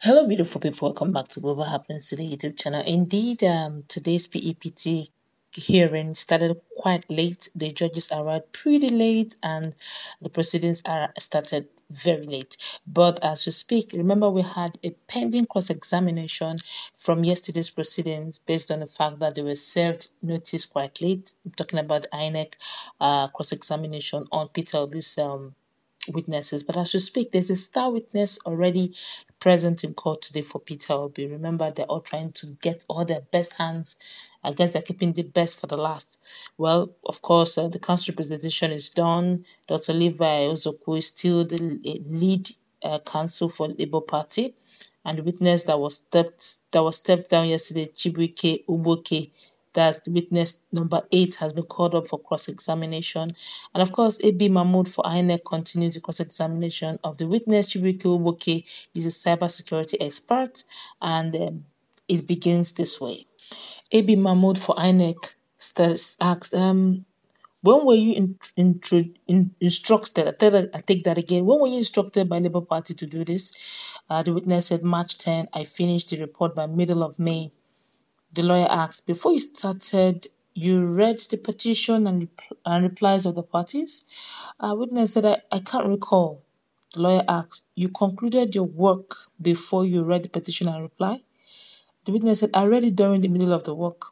Hello beautiful people, welcome back to Global Happens to the YouTube channel. Indeed, today's PEPT hearing started quite late. The judges arrived pretty late and the proceedings are started very late. But as we speak, remember we had a pending cross-examination from yesterday's proceedings based on the fact that they were served notice quite late. I'm talking about INEC cross-examination on Peter Obi's witnesses. But as we speak, there's a star witness already present in court today for Peter Obi. Remember, they're all trying to get all their best hands. I guess they're keeping the best for the last. Well, of course, the council presentation is done. Dr. Levi Ozoku is still the lead counsel for Labour Party, and the witness that was stepped down yesterday, Chibuike Uboke, that witness number 8, has been called up for cross-examination. And of course, AB Mahmoud for INEC continues the cross-examination of the witness. Chibuike Uboke is a cybersecurity expert, and it begins this way. AB Mahmoud for INEC asks, when were you instructed? When were you instructed by Labour Party to do this? The witness said, March 10, I finished the report by middle of May. The lawyer asks, before you started, you read the petition and replies of the parties? Witness said, I can't recall. The lawyer asks, you concluded your work before you read the petition and reply? The witness said, I read it during the middle of the work.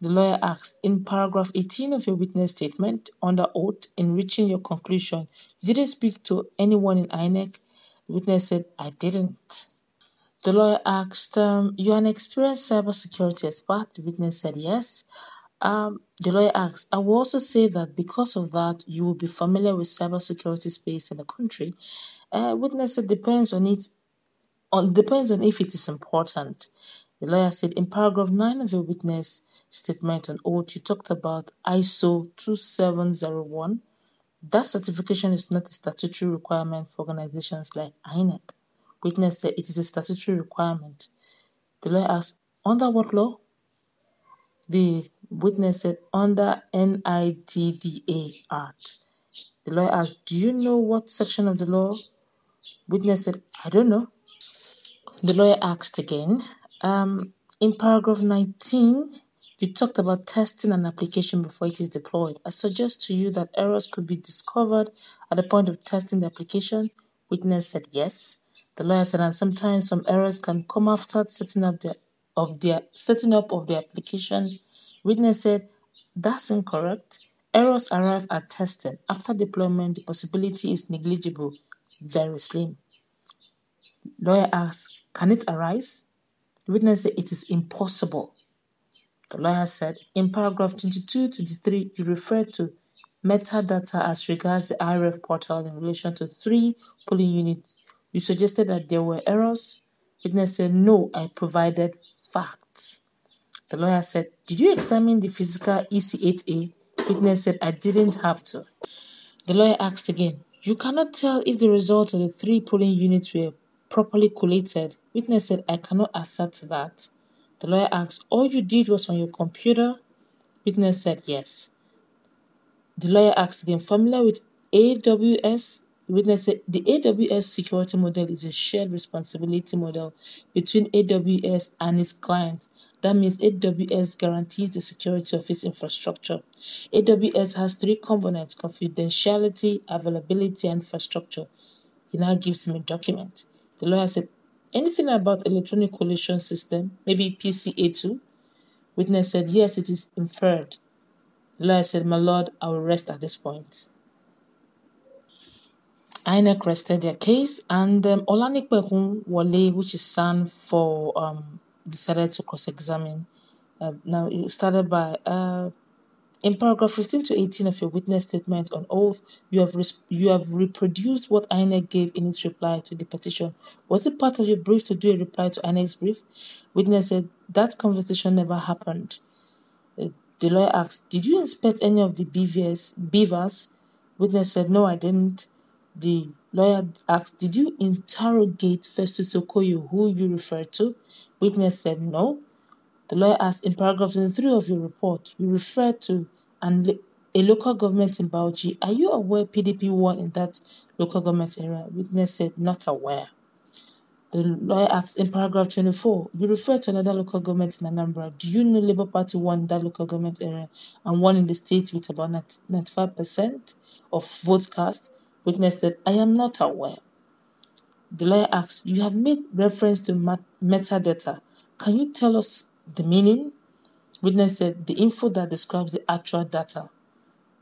The lawyer asks, in paragraph 18 of your witness statement, under oath, in reaching your conclusion, you didn't speak to anyone in INEC? The witness said, I didn't. The lawyer asked, you are an experienced cybersecurity expert? The witness said, yes. The lawyer asked, I will also say that because of that, you will be familiar with cybersecurity space in the country. Witness said, depends on if it is important. The lawyer said, in paragraph 9 of your witness statement on oath, you talked about ISO 2701. That certification is not a statutory requirement for organizations like INEC. Witness said, it is a statutory requirement. The lawyer asked, under what law? The witness said, under NITDA Act. The lawyer asked, do you know what section of the law? Witness said, I don't know. The lawyer asked again, in paragraph 19, you talked about testing an application before it is deployed. I suggest to you that errors could be discovered at the point of testing the application. Witness said, yes. The lawyer said, and sometimes some errors can come after setting up of the application. Witness said, that's incorrect. Errors arrive at testing. After deployment, the possibility is negligible, very slim. Lawyer asked, can it arise? The witness said, it is impossible. The lawyer said, in paragraph 22-23, you refer to metadata as regards the IRF portal in relation to 3 polling units. You suggested that there were errors. Witness said, no, I provided facts. The lawyer said, did you examine the physical EC8A? Witness said, I didn't have to. The lawyer asked again, you cannot tell if the results of the 3 polling units were properly collated. Witness said, I cannot assert to that. The lawyer asked, all you did was on your computer? Witness said, yes. The lawyer asked again, familiar with AWS? Witness said, the AWS security model is a shared responsibility model between AWS and its clients. That means AWS guarantees the security of its infrastructure. AWS has 3 components, confidentiality, availability, and infrastructure. He now gives him a document. The lawyer said, anything about electronic collation system, maybe PCA2? Witness said, yes, it is inferred. The lawyer said, my lord, I will rest at this point. INEC rested their case, and Olanikwehun Wale, which is son for, decided to cross-examine. Now, it started by, in paragraph 15-18 of your witness statement on oath, you have reproduced what INEC gave in its reply to the petition. Was it part of your brief to do a reply to INEC's brief? Witness said, that conversation never happened. The lawyer asked, did you inspect any of the BVAS? Witness said, no, I didn't. The lawyer asked, did you interrogate Festus Okoye, who you referred to? Witness said, no. The lawyer asked, in paragraph 23 of your report, you referred to a local government in Bauchi. Are you aware PDP won in that local government area? Witness said, not aware. The The lawyer asks in paragraph 24, you refer to another local government in Anambra. Do you know Labour Party won that local government area and won in the state with about 95% of votes cast? Witness said, I am not aware. The lawyer asks, you have made reference to metadata. Can you tell us the meaning? Witness said, the info that describes the actual data.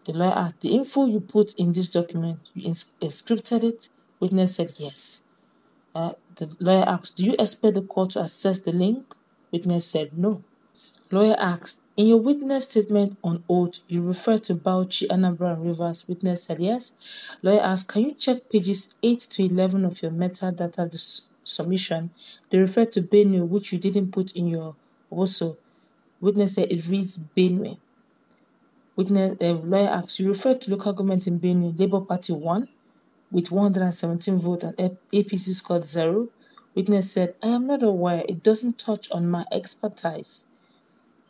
The lawyer asked, the info you put in this document, you inscripted it? Witness said, yes. The lawyer asked, do you expect the court to access the link? Witness said, no. Lawyer asked, in your witness statement on oath, you refer to Bauchi, Anambra, and Rivers. Witness said, yes. Lawyer asked, can you check pages 8 to 11 of your metadata submission? They refer to Benue, which you didn't put in your also. Witness said, it reads Benue. Lawyer asked, you refer to local government in Benue, Labour Party 1. With 117 votes and APC scored 0. Witness said, I am not aware. It doesn't touch on my expertise.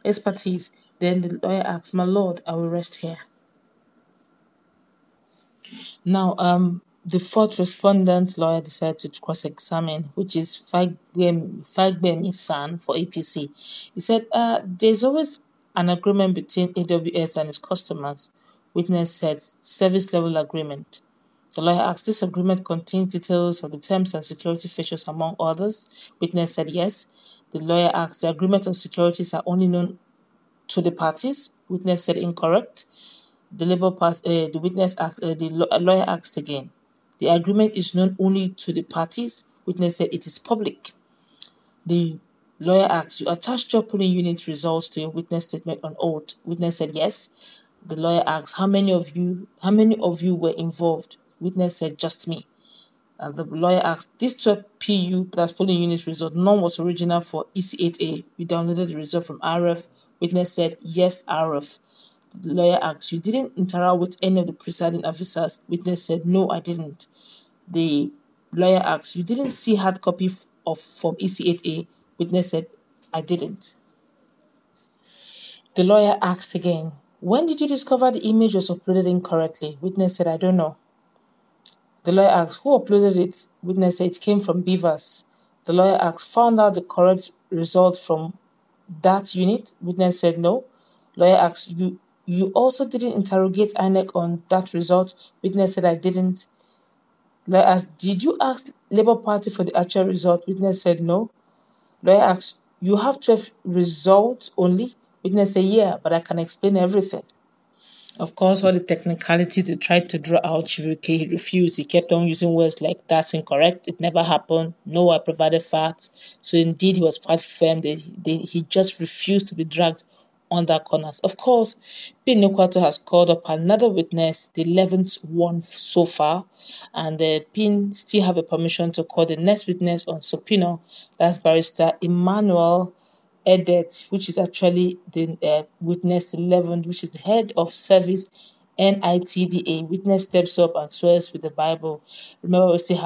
Then the lawyer asked, my lord, I will rest here. Now, the fourth respondent lawyer decided to cross-examine, which is Fagbemisan for APC. He said, there's always an agreement between AWS and its customers. Witness said, service level agreement. The lawyer asked, this agreement contains details of the terms and security features, among others. Witness said, yes. The lawyer asked, the agreement on securities are only known to the parties. Witness said, incorrect. The lawyer asked again, the agreement is known only to the parties. Witness said, it is public. The lawyer asked, you attached your polling unit results to your witness statement on oath. Witness said, yes. The lawyer asked, how many of you were involved? Witness said, just me. And the lawyer asked, this 12 PU plus polling unit result, none was original for EC8A. You downloaded the result from IRF. Witness said, yes, IRF. The lawyer asked, you didn't interact with any of the presiding officers? Witness said, no, I didn't. The lawyer asked, you didn't see hard copy from EC8A? Witness said, I didn't. The lawyer asked again, when did you discover the image was uploaded incorrectly? Witness said, I don't know. The lawyer asked, who uploaded it? Witness said, it came from Beavers. The lawyer asked, found out the correct result from that unit? Witness said, no. Lawyer asked, you also didn't interrogate INEC on that result? Witness said, I didn't. Lawyer asked, did you ask Labour Party for the actual result? Witness said, no. Lawyer asked, you have 12 results only? Witness said, yeah, but I can explain everything. Of course, all the technicalities they tried to draw out, Chibuike refused. He kept on using words like, that's incorrect, it never happened, no, I provided facts. So indeed, he was quite firm. He just refused to be dragged under corners. Of course, Pin Okwato has called up another witness, the 11th one so far, and Pin still have a permission to call the next witness on subpoena. That's barrister Emmanuel Edit, which is actually the witness 11, which is the head of service NITDA. Witness steps up and swears with the Bible. Remember, we still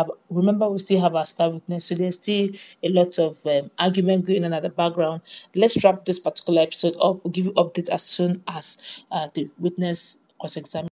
have our star witness, so there's still a lot of argument going on at the background. Let's wrap this particular episode up. We'll give you update as soon as the witness was examined.